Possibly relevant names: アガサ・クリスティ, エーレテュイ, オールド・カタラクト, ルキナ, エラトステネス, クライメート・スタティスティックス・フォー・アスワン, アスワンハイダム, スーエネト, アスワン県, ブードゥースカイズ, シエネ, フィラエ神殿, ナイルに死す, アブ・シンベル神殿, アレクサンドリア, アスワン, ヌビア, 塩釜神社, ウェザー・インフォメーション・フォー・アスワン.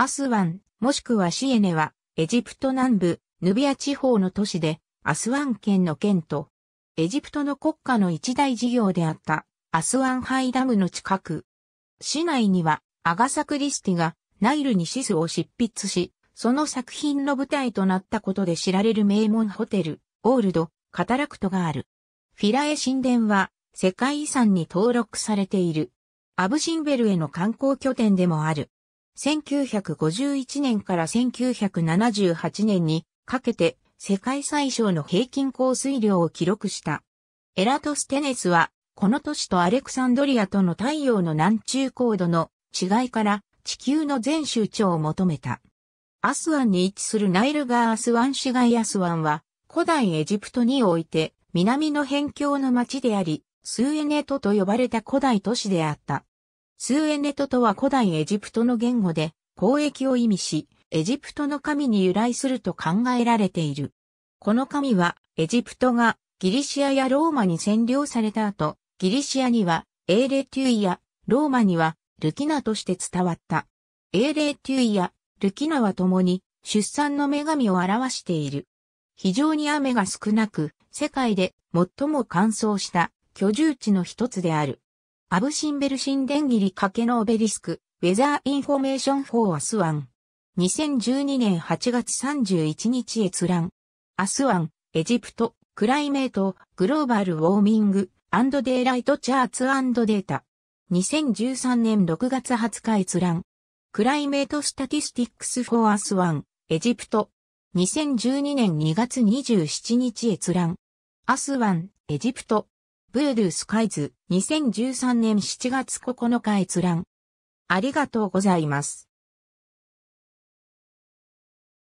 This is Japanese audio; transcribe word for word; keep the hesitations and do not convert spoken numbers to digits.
アスワン、もしくはシエネは、エジプト南部、ヌビア地方の都市で、アスワン県の県都。エジプトの国家の一大事業であった、アスワンハイダムの近く。市内には、アガサ・クリスティが、ナイルに死すを執筆し、その作品の舞台となったことで知られる名門ホテル、オールド、カタラクトがある。フィラエ神殿は、世界遺産に登録されている。アブ・シンベルへの観光拠点でもある。せんきゅうひゃくごじゅういちねんからせんきゅうひゃくななじゅうはちねんにかけて世界最小の平均降水量を記録した。エラトステネスは、この都市とアレクサンドリアとの太陽の南中高度の違いから地球の全周長を求めた。アスワンに位置するナイル川アスワン市街アスワンは、古代エジプトにおいて南の辺境の町であり、スーエネトと呼ばれた古代都市であった。スーエネトとは古代エジプトの言語で交易を意味し、エジプトの神に由来すると考えられている。この神はエジプトがギリシアやローマに占領された後、ギリシアにはエーレテュイやローマにはルキナとして伝わった。エーレテュイやルキナは共に出産の女神を表している。非常に雨が少なく、世界で最も乾燥した居住地の一つである。アブ・シンベル神殿切り掛けのオベリスク、ウェザー・インフォメーション・フォー・アスワン。にせんじゅうにねんはちがつさんじゅういちにち閲覧。アスワン、エジプト、クライメート、グローバル・ウォーミング、アンド・デイライト・チャーツ・アンド・データ。にせんじゅうさんねんろくがつはつか閲覧。クライメート・スタティスティックス・フォー・アスワン、エジプト。にせんじゅうにねんにがつにじゅうしちにち閲覧。アスワン、エジプト。ブードゥースカイズ、にせんじゅうさんねんしちがつここのか閲覧。ありがとうございます。